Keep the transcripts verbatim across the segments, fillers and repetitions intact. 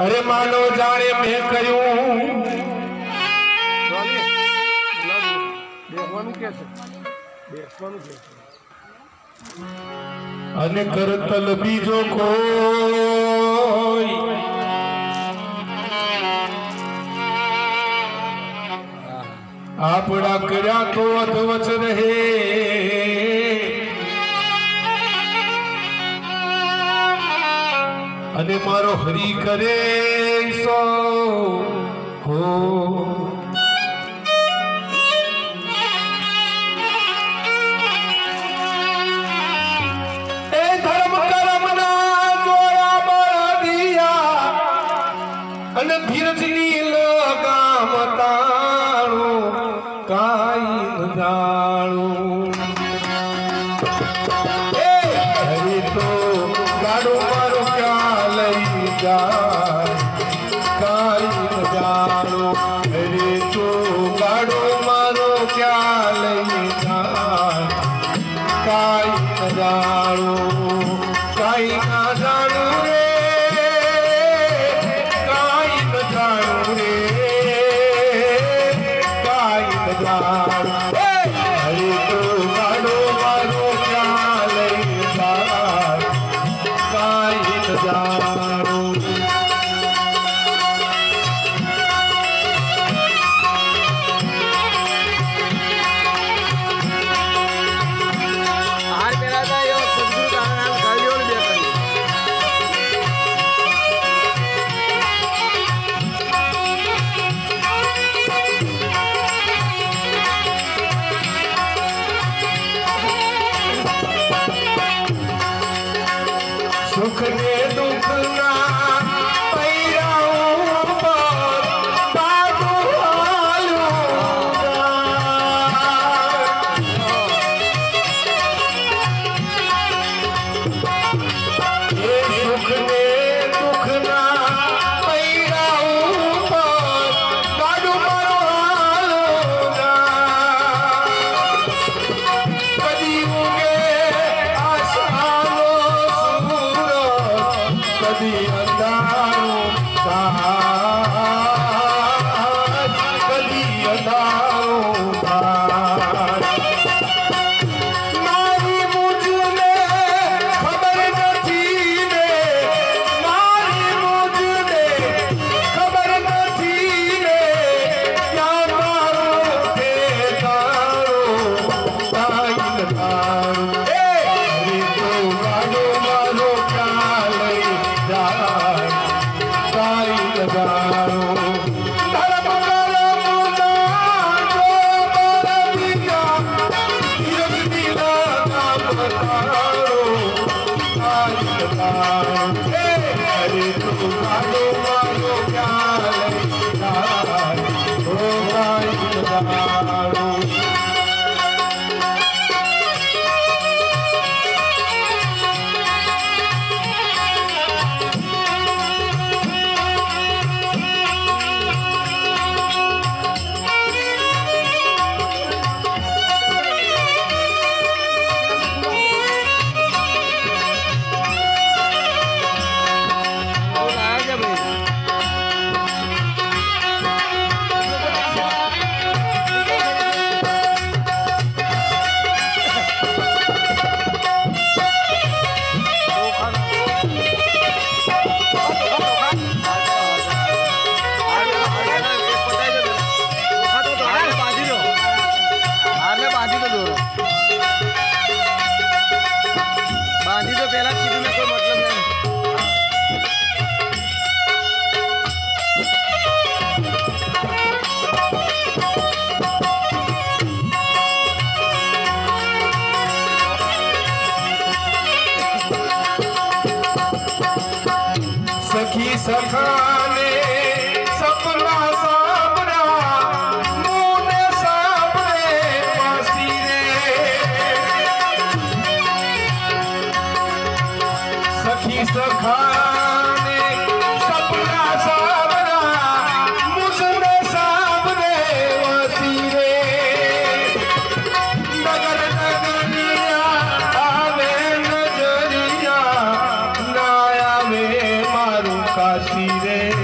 अरे मानो जाने मैं करूं अने करतल बीजो कोई आपड़ा कर्या तो अधवच रहे अने मारो हरी करे सो हो ए धर्म कर्म ना जोड़ा बड़ा दिया अने धीरज नीलो काम तारू काई जाणू ए हरी तो गाड़ो मारो क्या अरे तो गाड़ो मारो क्या लई काई नजारो काई नजारो रे काई नजारो रे काई नजारो अरे तो गाड़ो मारो क्या लई काई नजारो सुख ने दुख ना पैराऊं पर बाबू हालूंगा ये सुख ने दुख ना पैराऊं पर बाबू हालूंगा कदी उगे कदी अंधारो साथ कदी अंधारो मारी मुझने खबर नहीं ने मारी मुझने खबर नहीं ने क्या मारो ते तारो ताई तारो ए तो गाड़ो मारो काई नजारो धर्म कर्म ना जोड़ा दिया धीरज नीला काम तारो काई नजारो अरे तो गाड़ो मारो क्या लई काई ओ काई नजारो सखी सखाने सपना साबरा मुने साबरे पासी रे सखी सखाने सपना साबरा मुझने साबरे पासी रे नगर नगरिया आवे नजरिया नाया में काशी रे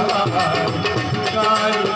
काली